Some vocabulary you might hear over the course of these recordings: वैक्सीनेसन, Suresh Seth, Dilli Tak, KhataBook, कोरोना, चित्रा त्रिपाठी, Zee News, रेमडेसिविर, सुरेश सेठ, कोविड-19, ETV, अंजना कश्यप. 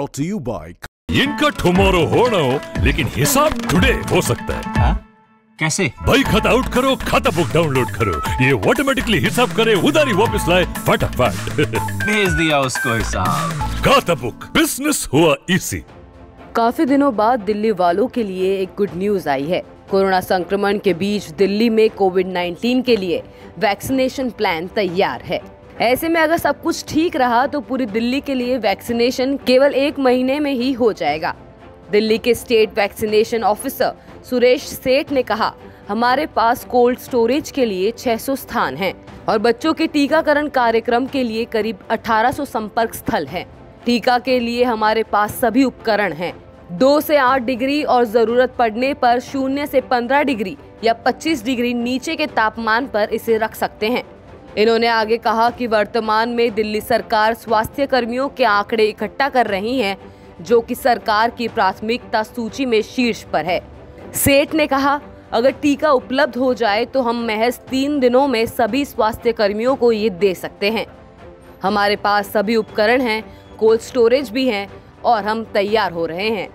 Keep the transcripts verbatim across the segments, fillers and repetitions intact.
brought to you by इनका tomorrow होना हो लेकिन हिसाब टुडे हो सकता है। हा? कैसे भाई? खाता आउट करो, खाता बुक डाउनलोड करो, ये ऑटोमेटिकली हिसाब करे, उधारी वापस लाए, फटाफट भेज दिया उसको हिसाब। खाता बुक, बिजनेस हुआ इसी। काफी दिनों बाद दिल्ली वालों के लिए एक गुड न्यूज आई है। कोरोना संक्रमण के बीच दिल्ली में कोविड नाइन्टीन के लिए वैक्सीनेशन प्लान तैयार है। ऐसे में अगर सब कुछ ठीक रहा तो पूरी दिल्ली के लिए वैक्सीनेशन केवल एक महीने में ही हो जाएगा। दिल्ली के स्टेट वैक्सीनेशन ऑफिसर सुरेश सेठ ने कहा, हमारे पास कोल्ड स्टोरेज के लिए छह सौ स्थान हैं और बच्चों के टीकाकरण कार्यक्रम के लिए करीब अठारह सौ संपर्क स्थल हैं। टीका के लिए हमारे पास सभी उपकरण हैं। दो से आठ डिग्री और जरूरत पड़ने पर शून्य से पंद्रह डिग्री या पच्चीस डिग्री नीचे के तापमान पर इसे रख सकते हैं। इन्होंने आगे कहा कि वर्तमान में दिल्ली सरकार स्वास्थ्य कर्मियों के आंकड़े इकट्ठा कर रही है, जो कि सरकार की प्राथमिकता सूची में शीर्ष पर है। सेठ ने कहा, अगर टीका उपलब्ध हो जाए तो हम महज तीन दिनों में सभी स्वास्थ्य कर्मियों को ये दे सकते हैं। हमारे पास सभी उपकरण हैं, कोल्ड स्टोरेज भी हैं और हम तैयार हो रहे हैं।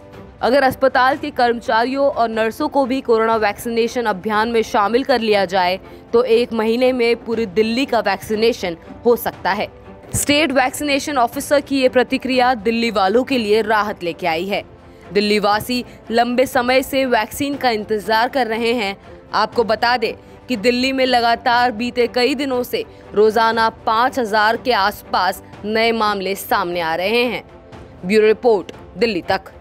अगर अस्पताल के कर्मचारियों और नर्सों को भी कोरोना वैक्सीनेशन अभियान में शामिल कर लिया जाए तो एक महीने में पूरी दिल्ली का वैक्सीनेशन हो सकता है। स्टेट वैक्सीनेशन ऑफिसर की ये प्रतिक्रिया दिल्ली वालों के लिए राहत लेके आई है। दिल्ली वासी लंबे समय से वैक्सीन का इंतजार कर रहे हैं। आपको बता दें कि दिल्ली में लगातार बीते कई दिनों से रोजाना पाँच हजार के आसपास नए मामले सामने आ रहे हैं। ब्यूरो रिपोर्ट, दिल्ली तक।